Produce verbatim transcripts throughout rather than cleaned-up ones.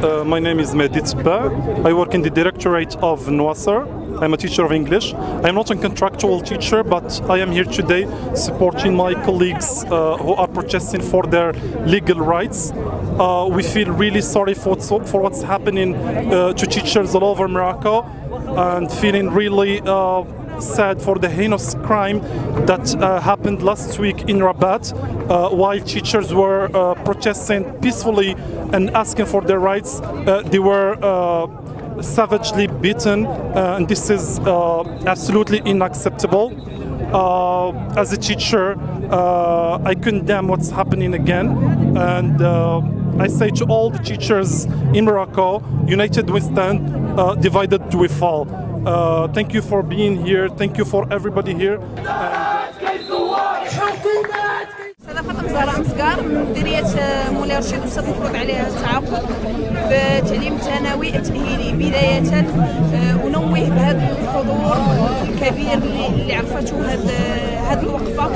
Uh, my name is Medit Ba. I work in the directorate of NOASER. I'm a teacher of English. I'm not a contractual teacher, but I am here today supporting my colleagues uh, who are protesting for their legal rights. Uh, we feel really sorry for, for what's happening uh, to teachers all over Morocco, and feeling really uh, sad for the heinous crime that uh, happened last week in Rabat uh, while teachers were uh, protesting peacefully and asking for their rights. Uh, they were uh, savagely beaten, uh, and this is uh, absolutely unacceptable. Uh, as a teacher, uh, I condemn what's happening again, and uh, I say to all the teachers in Morocco, united we stand, uh, divided we fall. Uh, thank you for being here. Thank you for everybody here. أنا فاطمة زهراء مسكار، مديرية مولاي رشيد وسط مفروض عليها التعاقد بتعليم الثانوي التأهيلي بداية. أنوه بهذا الحضور الكبير اللي عرفته هذه الوقفة،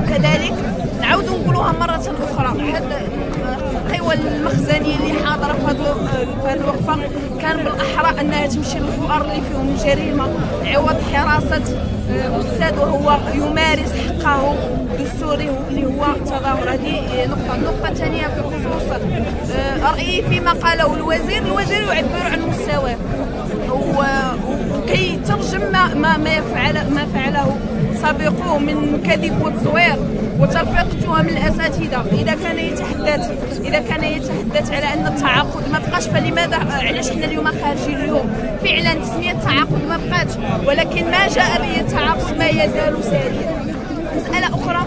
وكذلك نعود نقولوها مرة أخرى، القوى المخزنية اللي حاضرة في هذه الوقفة كان بالأحرى أنها تمشي للفقراء اللي فيهم الجريمة عوض حراسة أستاذ وهو يمارس حقه الدستوري اللي هو التظاهر. هذه نقطة. النقطة الثانية بخصوص رأيي فيما قاله الوزير، الوزير يعبر عن مستواه وكي ترجم ما ما يفعل ما فعله سابقوه من كذب وتصوير وترفيق تهم الأساتذة. إذا كان يتحدث إذا كان يتحدث على أن التعاقد ما بقاش، فلماذا علاش حنا اليوم خارجين اليوم؟ فعلا تسمية التعاقد ما بقاتش، ولكن ما جاء به التعاقد ما يزال ساريا. مسألة أخرى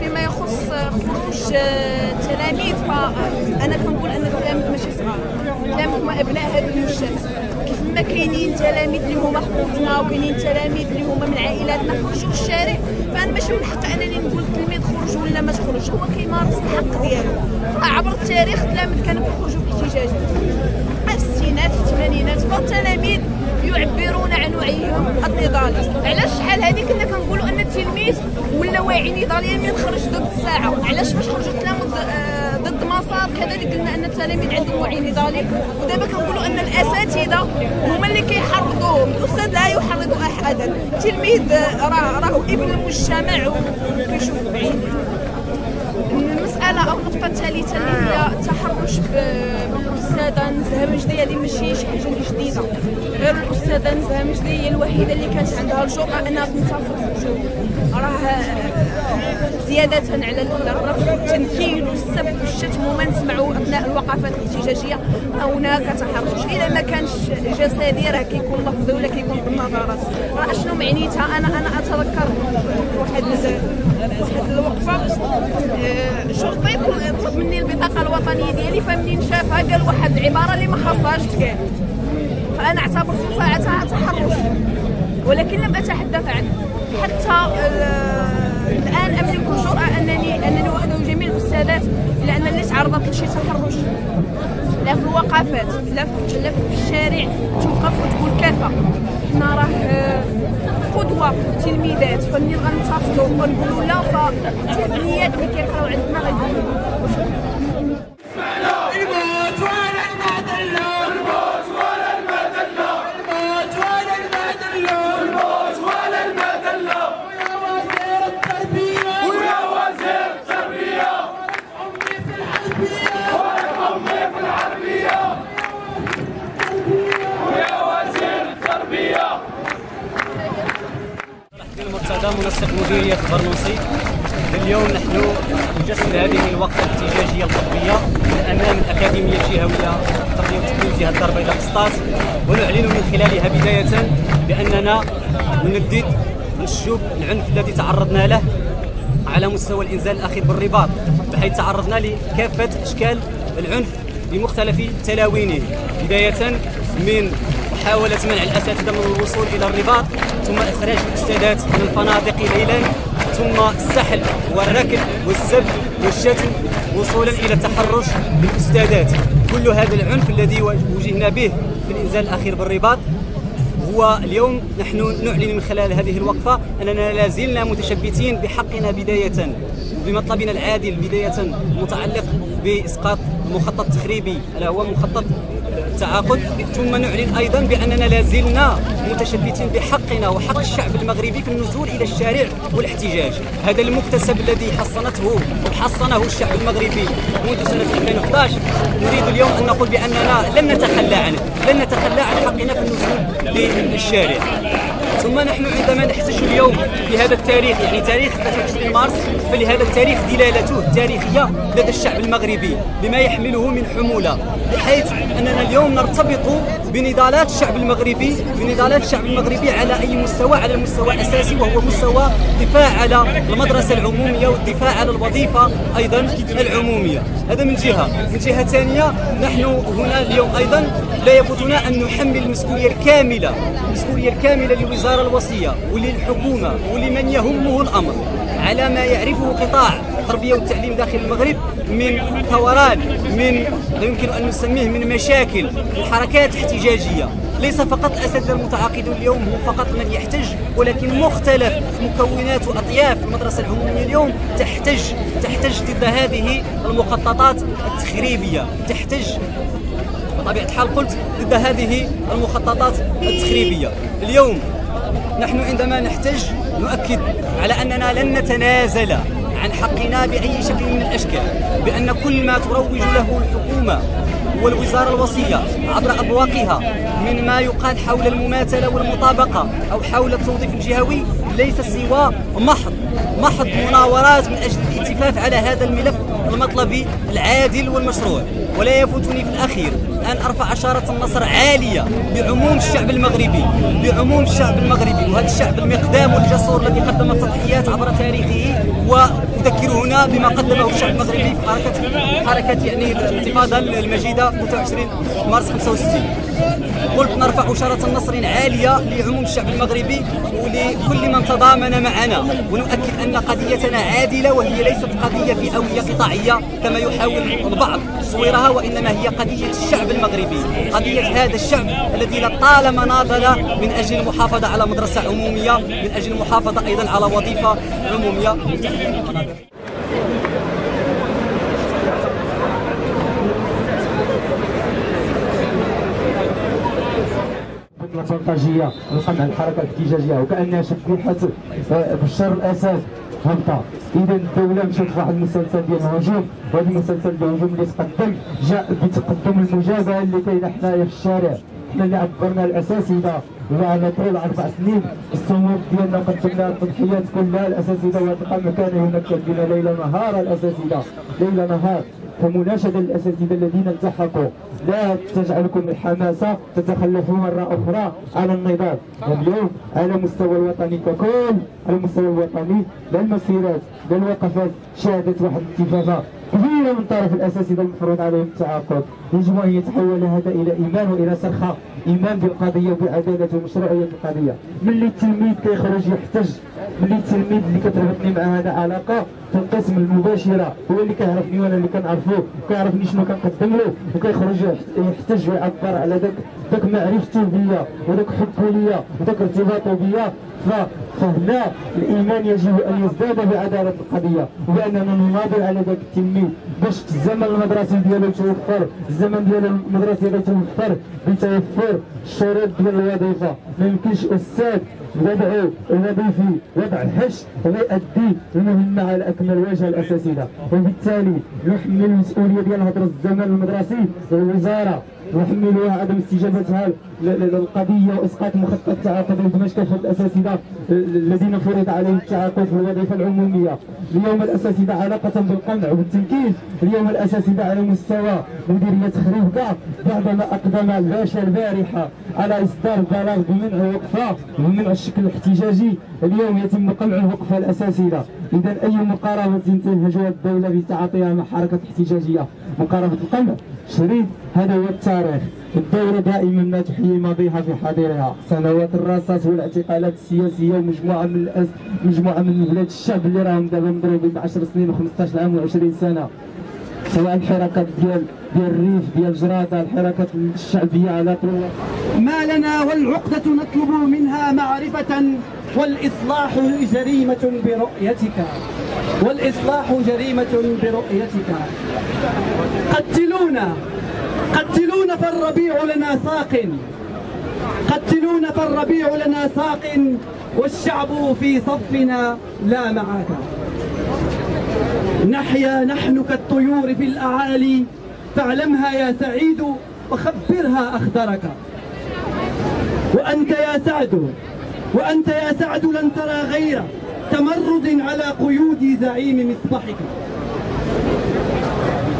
فيما يخص خروج التلاميذ، فأنا كنقول أن التلاميذ ماشي صغار، التلاميذ هما أبناء هذا المجتمع. كيف ما كاينين تلاميذ اللي هما حقوقنا وكاينين تلاميذ اللي هما من عائلاتنا خرجوا للشارع، فأنا ماشي من حق أنني نقول التلميذ خرج ولا ما تخرج، هو كيمارس الحق ديالو. عبر التاريخ التلاميذ كانوا كيخرجوا في احتجاجات، الستينات الثمانينات، فالتلاميذ يعبرون عن وعيهم النضالي. علاش شحال هذه كنا كنقولوا أن التلميذ ولا واعي نضاليا ملي خرج ضد الساعة، علاش باش خرجوا التلاميذ ضد مسار؟ كذلك قلنا أن التلاميذ عندهم وعي نضالي، ودابا كنقولوا أن الأساتذة هما اللي كيحرضوهم، الأستاذ لا يحرض أحدا، التلميذ راه راه ابن المجتمع وكيشوف بعيد. المسألة أو النقطة الثالثة اللي هي التحرش بالأستاذة نزهة مجدية، هذه ماشي شي حاجة جديدة، غير الأستاذة نزهة مجدية هي الوحيدة اللي كانت عندها الجرأة أنها تنتفض الهجوم، راه زيادة على الرفض والتنكيل والسب والشتم وما نسمعوا أثناء الوقفات الاحتجاجية، هناك تحرش، إذا ما كانش جسدي راه كيكون لفظي ولا كيكون بالنظرات، راه شنو معنيتها؟ أنا أنا أتذكر واحد واحد الوقفة شرطي طلب مني البطاقة الوطنية ديالي، فمنين شافها قال واحد العبارة اللي ما خاصهاش تقال، فأنا اعتبرت ساعتها تحرش ولكن لم أتحدث عنه حتى الآن. أملك الجرأة أنني أنني وأحد جميع الأستاذات إلا أن ليش عرضت لشي تحرش، لا في الوقفات لا في لا في الشارع توقف وتقول كافة، حنا راه قدوة تلميذات، فمنين غنترفضوا ونقولوا لا فالتبنيات اللي كيقراو عندنا غيقولوا منسق مديرية البرنوسي. اليوم نحن نجسد هذه الوقفة الاحتجاجية القطبية أمام الأكاديمية الجهوية التربية والتكوين جهة الدار البيضاء قسطاس، ونعلن من خلالها بداية بأننا نندد من الشوب العنف الذي تعرضنا له على مستوى الإنزال الأخير بالرباط، بحيث تعرضنا لكافة أشكال العنف بمختلف تلاوينه، بداية من محاولة منع الأساتذة من الوصول إلى الرباط، ثم إخراج الأستاذات من الفنادق ليلا، ثم السحل والركض والسب والشتم وصولا إلى التحرش بالأستاذات. كل هذا العنف الذي وجهنا به في الإنزال الأخير بالرباط، واليوم نحن نعلن من خلال هذه الوقفة أننا لازلنا متشبتين بحقنا بداية وبمطلبنا العادل بداية متعلق بإسقاط مخطط تخريبي الا هو مخطط التعاقد، ثم نعلن ايضا باننا لازلنا متشبتين بحقنا وحق الشعب المغربي في النزول الى الشارع والاحتجاج. هذا المكتسب الذي حصنته وحصنه الشعب المغربي منذ سنه ألفين وأحد عشر نريد اليوم ان نقول باننا لن نتخلى عنه، لن نتخلى عن حقنا في النزول للشارع. ثم نحن عندما نحتج اليوم بهذا التاريخ، يعني تاريخ ثلاثة وعشرين مارس، فلهذا التاريخ دلالته التاريخيه لدى الشعب المغربي بما يحمله من حموله، بحيث اننا اليوم نرتبط بنضالات الشعب المغربي بنضالات الشعب المغربي على اي مستوى؟ على المستوى الاساسي، وهو مستوى الدفاع على المدرسه العموميه والدفاع على الوظيفه ايضا العموميه. هذا من جهه، من جهه ثانيه نحن هنا اليوم ايضا لا يفوتنا ان نحمل المسؤوليه الكامله المسؤوليه الكامله لوزاره الوصية وللحكومة ولمن يهمه الأمر على ما يعرفه قطاع التربية والتعليم داخل المغرب من ثوران، من لا يمكن أن نسميه من مشاكل وحركات احتجاجية. ليس فقط الأساتذة المتعاقدون اليوم هو فقط من يحتج، ولكن مختلف مكونات وأطياف المدرسة العمومية اليوم تحتج تحتج ضد هذه المخططات التخريبية، تحتج بطبيعة الحال قلت ضد هذه المخططات التخريبية. اليوم نحن عندما نحتج نؤكد على أننا لن نتنازل عن حقنا بأي شكل من الأشكال، بأن كل ما تروج له الحكومة والوزارة الوصية عبر أبواقها من ما يقال حول المماثلة والمطابقة أو حول التوظيف الجهوي ليس سوى محض محض مناورات من أجل الاتفاق على هذا الملف المطلبي العادل والمشروع. ولا يفوتني في الأخير أن أرفع أشارة النصر عالية بعموم الشعب المغربي بعموم الشعب المغربي وهذا الشعب المقدام والجسور الذي قدم التضحيات عبر تاريخه، وأذكر هنا بما قدمه الشعب المغربي في حركة حركة يعني الانتفاضة المجيدة ثلاثة وعشرين مارس خمسة وستين. قلت نرفع أشارة النصر عالية لعموم الشعب المغربي ولكل من تضامن معنا، ونؤكد أن قضيتنا عادلة وهي ليست قضية فئوية قطاعية كما يحاول البعض تصويرها، وإنما هي قضية الشعب المغربي، قضية هذا الشعب الذي لطالما ناضل من أجل المحافظة على مدرسة عمومية، من أجل المحافظة أيضا على وظيفة عمومية. البلطجيه القمع الحركه الاحتجاجيه وكانها شبيحه بالشر الاساس هبطه. اذا الدوله مشات واحد المسلسل ديال الهجوم، وهذا المسلسل ديال الهجوم اللي تقدم جاء بتقدم المجابهه اللي كاينه حنايا في الشارع. حنا اللي عبرنا الاساتذه وعلى طول اربع سنين الصمود ديالنا قدمنا التضحيات كلها الاساتذه، وتلقى مكانه هناك كبيرة ليل نهار الاساتذه ليل نهار، فمناشده الاساتذه الذين التحقوا لا تجعلكم الحماسه تتخلفوا مره اخرى على النضال. اليوم على مستوى الوطني ككل، على مستوى الوطني لا المسيرات لا الوقفات شهدت واحد الاتفاقه كبيره من طرف الاساتذه المفروض عليهم التعاقد. يجب ان يتحول هذا الى ايمان والى صرخه، ايمان بالقضيه وبعداله ومشروعيه القضيه. ملي التلميذ كيخرج يحتج، ملي التلميذ اللي كتربطني مع هذا علاقه في القسم المباشره هو اللي كيعرفني وانا اللي كنعرفو، كيعرفني شنو كنقدم له وكيخرج يحتج ويعبر على ذاك ذاك معرفته بيا وذاك حبه ليا وذاك ارتباطه بيا. فهنا الايمان يجب ان يزداد بعداله القضيه وباننا نناضل على ذاك التلميذ باش الزمن المدرسي ديالو يتوفر، الزمن ديال المدرسه يتوفر بتوفر الشروط ديال الوظيفه. ما يمكنش استاذ وضعه الوظيفي وضع الحش هو يؤدي المهمه على اكمل وجه الاساتذه، وبالتالي يحمل المسؤوليه ديال هضره الزمن المدرسي الوزاره ويحملوها عدم استجابتها للقضيه واسقاط مخطط التعاقد ودمج كافه الاساتذه الذين فرض عليهم التعاقد في الوظيفه العموميه. اليوم الاساتذه علاقه بالقمع وبالتنكيل، اليوم الاساتذه على مستوى مديريه خريبكه بعدما اقدم الباشا البارحه على اصدار بلاغ بمنع الوقفه ومنع الشكل الاحتجاجي، اليوم يتم قمع الوقفه الاساتذه. اذا اي مقاربه تنهجها الدوله بتعاطيها مع حركه احتجاجيه مقاربه القمع شريف، هذا هو التاريخ. الدولة دائما ما تحيي ماضيها في حاضرها. سنوات الرصاص والاعتقالات السياسية ومجموعة من الأس... مجموعة من بلاد الشعب اللي راهم دابا مضروبين عشر سنين و15 عام و20 سنة. سواء الحركات ديال ديال الريف ديال جرادة، الحركات الشعبية على طول. ما لنا والعقدة نطلب منها معرفة والإصلاح جريمة برؤيتك، والإصلاح جريمة برؤيتك. قتلونا قتلونا فالربيع لنا ساق، قتلونا فالربيع لنا ساق، والشعب في صفنا لا معاك. نحيا نحن كالطيور في الأعالي، فاعلمها يا سعيد وخبرها أخضرك. وأنت يا سعد وأنت يا سعد لن ترى غير تمرد على قيود زعيم مصبحك.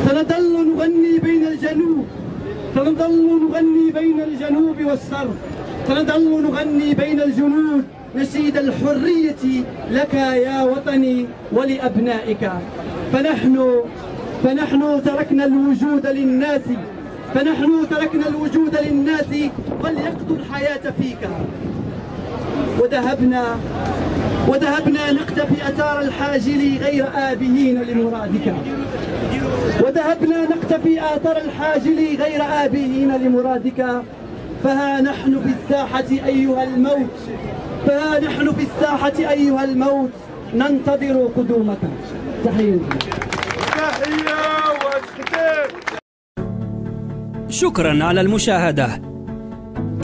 سنظل نغني بين الجنوب، سنظل نغني بين الجنوب والشرق، سنظل نغني بين الجنود نشيد الحرية لك يا وطني ولأبنائك. فنحن فنحن تركنا الوجود للناس، فنحن تركنا الوجود للناس فليقضوا الحياة فيك. وذهبنا وذهبنا نقتفي أثار الحاجل غير آبهين لمرادك، وذهبنا نقتفي آثار الحاجل غير آبهين لمرادك. فها نحن في الساحة أيها الموت، فها نحن في الساحة أيها الموت، ننتظر قدومك. تحية تحية وتحية. شكرا على المشاهدة.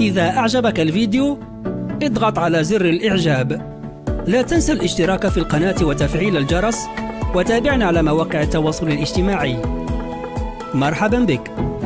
إذا أعجبك الفيديو اضغط على زر الإعجاب. لا تنسى الاشتراك في القناة وتفعيل الجرس، وتابعنا على مواقع التواصل الاجتماعي. مرحبا بك.